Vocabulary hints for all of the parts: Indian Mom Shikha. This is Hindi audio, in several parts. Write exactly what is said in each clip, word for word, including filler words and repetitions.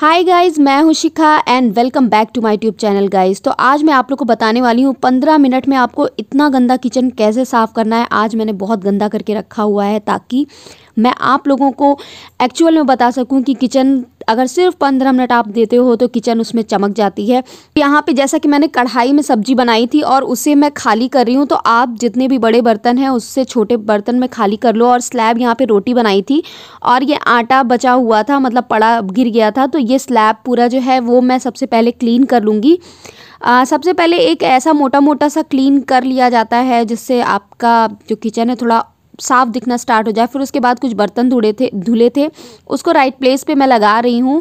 हाय गाइज़, मैं हूं Shikha and welcome back to my tube channel guys. तो आज मैं आप लोग को बताने वाली हूं पंद्रह मिनट में आपको इतना गंदा किचन कैसे साफ़ करना है। आज मैंने बहुत गंदा करके रखा हुआ है ताकि मैं आप लोगों को एक्चुअल में बता सकूं कि किचन अगर सिर्फ पंद्रह मिनट आप देते हो तो किचन उसमें चमक जाती है। यहाँ पे जैसा कि मैंने कढ़ाई में सब्जी बनाई थी और उसे मैं खाली कर रही हूँ, तो आप जितने भी बड़े बर्तन हैं उससे छोटे बर्तन में खाली कर लो। और स्लैब यहाँ पे रोटी बनाई थी और ये आटा बचा हुआ था, मतलब पड़ा गिर गया था, तो ये स्लैब पूरा जो है वो मैं सबसे पहले क्लीन कर लूँगी। आ, सबसे पहले एक ऐसा मोटा मोटा सा क्लीन कर लिया जाता है जिससे आपका जो किचन है थोड़ा साफ़ दिखना स्टार्ट हो जाए। फिर उसके बाद कुछ बर्तन धुले थे धुले थे उसको राइट प्लेस पे मैं लगा रही हूँ।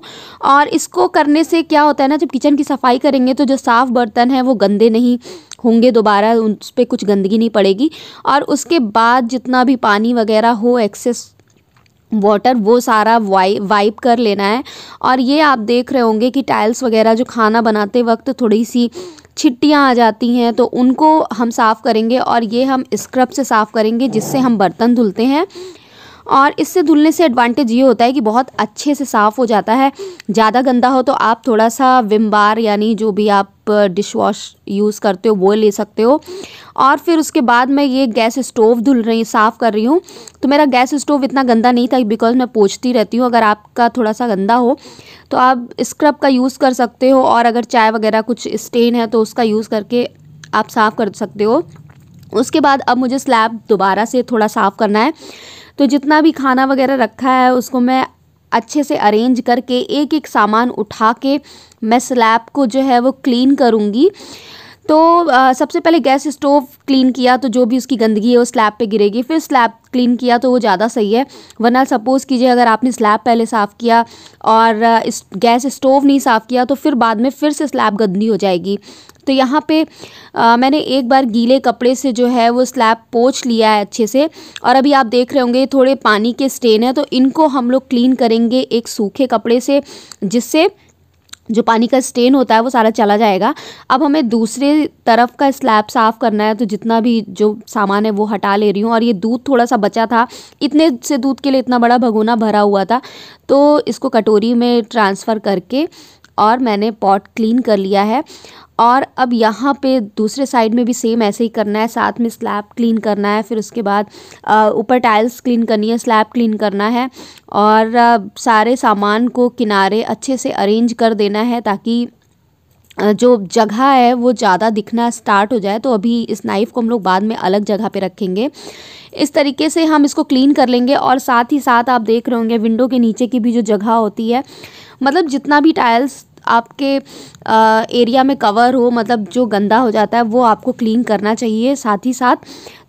और इसको करने से क्या होता है ना, जब किचन की सफाई करेंगे तो जो साफ़ बर्तन है वो गंदे नहीं होंगे, दोबारा उस पर कुछ गंदगी नहीं पड़ेगी। और उसके बाद जितना भी पानी वगैरह हो, एक्सेस वाटर, वो सारा वाई वाइप कर लेना है। और ये आप देख रहे होंगे कि टाइल्स वगैरह जो खाना बनाते वक्त थोड़ी सी छिट्टियाँ आ जाती हैं, तो उनको हम साफ़ करेंगे और ये हम स्क्रब से साफ़ करेंगे जिससे हम बर्तन धुलते हैं। और इससे धुलने से एडवांटेज ये होता है कि बहुत अच्छे से साफ़ हो जाता है। ज़्यादा गंदा हो तो आप थोड़ा सा विम बार, यानी जो भी आप डिश वॉश यूज़ करते हो वो ले सकते हो। और फिर उसके बाद मैं ये गैस स्टोव धुल रही साफ़ कर रही हूँ। तो मेरा गैस स्टोव इतना गंदा नहीं था बिकॉज़ मैं पोंछती रहती हूँ। अगर आपका थोड़ा सा गंदा हो तो आप स्क्रब का यूज़ कर सकते हो, और अगर चाय वगैरह कुछ स्टेन है तो उसका यूज़ करके आप साफ़ कर सकते हो। उसके बाद अब मुझे स्लैब दोबारा से थोड़ा साफ़ करना है, तो जितना भी खाना वगैरह रखा है उसको मैं अच्छे से अरेंज करके एक एक सामान उठा के मैं स्लैब को जो है वो क्लीन करूँगी। तो आ, सबसे पहले गैस स्टोव क्लीन किया तो जो भी उसकी गंदगी है वो स्लैब पे गिरेगी। फिर स्लैब क्लीन किया तो वो ज़्यादा सही है, वरना सपोज़ कीजिए अगर आपने स्लैब पहले साफ़ किया और इस गैस स्टोव नहीं साफ़ किया तो फिर बाद में फिर से स्लैब गंदी हो जाएगी। तो यहाँ पे आ, मैंने एक बार गीले कपड़े से जो है वो स्लैब पोंछ लिया है अच्छे से। और अभी आप देख रहे होंगे थोड़े पानी के स्टेन है, तो इनको हम लोग क्लीन करेंगे एक सूखे कपड़े से, जिससे जो पानी का स्टेन होता है वो सारा चला जाएगा। अब हमें दूसरे तरफ का स्लैब साफ़ करना है, तो जितना भी जो सामान है वो हटा ले रही हूँ। और ये दूध थोड़ा सा बचा था, इतने से दूध के लिए इतना बड़ा भगोना भरा हुआ था, तो इसको कटोरी में ट्रांसफ़र करके और मैंने पॉट क्लीन कर लिया है। और अब यहाँ पे दूसरे साइड में भी सेम ऐसे ही करना है, साथ में स्लैब क्लीन करना है। फिर उसके बाद ऊपर टाइल्स क्लीन करनी है, स्लैब क्लीन करना है और सारे सामान को किनारे अच्छे से अरेंज कर देना है ताकि जो जगह है वो ज़्यादा दिखना स्टार्ट हो जाए। तो अभी इस नाइफ़ को हम लोग बाद में अलग जगह पे रखेंगे। इस तरीके से हम इसको क्लीन कर लेंगे। और साथ ही साथ आप देख रहे होंगे विंडो के नीचे की भी जो जगह होती है, मतलब जितना भी टाइल्स आपके आ, एरिया में कवर हो, मतलब जो गंदा हो जाता है वो आपको क्लीन करना चाहिए साथ ही साथ।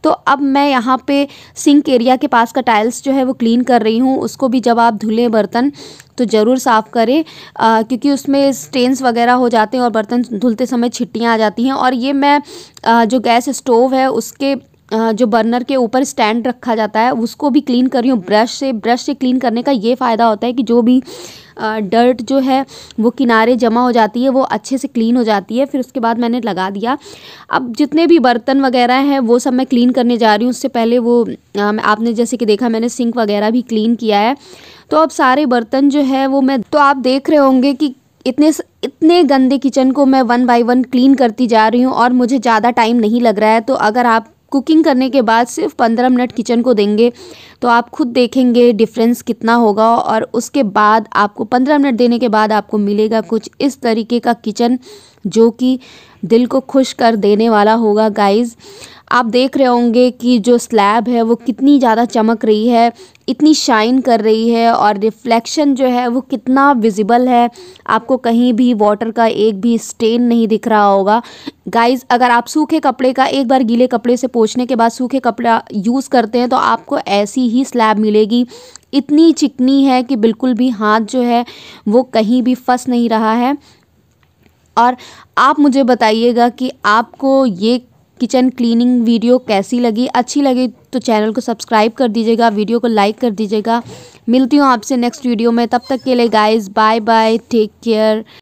तो अब मैं यहाँ पे सिंक एरिया के पास का टाइल्स जो है वो क्लीन कर रही हूँ। उसको भी जब आप धुले बर्तन तो ज़रूर साफ़ करें, आ, क्योंकि उसमें स्टेन्स वगैरह हो जाते हैं और बर्तन धुलते समय छिट्टियाँ आ जाती हैं। और ये मैं आ, जो गैस स्टोव है उसके जो बर्नर के ऊपर स्टैंड रखा जाता है उसको भी क्लीन कर रही हूँ ब्रश से। ब्रश से क्लीन करने का ये फ़ायदा होता है कि जो भी डर्ट जो है वो किनारे जमा हो जाती है वो अच्छे से क्लीन हो जाती है। फिर उसके बाद मैंने लगा दिया। अब जितने भी बर्तन वगैरह हैं वो सब मैं क्लीन करने जा रही हूँ। उससे पहले वो आपने जैसे कि देखा मैंने सिंक वगैरह भी क्लीन किया है। तो अब सारे बर्तन जो है वो मैं, तो आप देख रहे होंगे कि इतने इतने गंदे किचन को मैं वन बाय वन क्लीन करती जा रही हूँ और मुझे ज़्यादा टाइम नहीं लग रहा है। तो अगर आप कुकिंग करने के बाद सिर्फ पंद्रह मिनट किचन को देंगे तो आप खुद देखेंगे डिफरेंस कितना होगा। और उसके बाद आपको पंद्रह मिनट देने के बाद आपको मिलेगा कुछ इस तरीके का किचन जो कि दिल को खुश कर देने वाला होगा। गाइज़, आप देख रहे होंगे कि जो स्लैब है वो कितनी ज़्यादा चमक रही है, इतनी शाइन कर रही है और रिफ्लेक्शन जो है वो कितना विजिबल है। आपको कहीं भी वाटर का एक भी स्टेन नहीं दिख रहा होगा। गाइज़, अगर आप सूखे कपड़े का एक बार गीले कपड़े से पोंछने के बाद सूखे कपड़ा यूज़ करते हैं तो आपको ऐसी ही स्लैब मिलेगी। इतनी चिकनी है कि बिल्कुल भी हाथ जो है वो कहीं भी फंस नहीं रहा है। और आप मुझे बताइएगा कि आपको ये किचन क्लीनिंग वीडियो कैसी लगी, अच्छी लगी तो चैनल को सब्सक्राइब कर दीजिएगा, वीडियो को लाइक कर दीजिएगा। मिलती हूँ आपसे नेक्स्ट वीडियो में, तब तक के लिए guys bye bye, take care.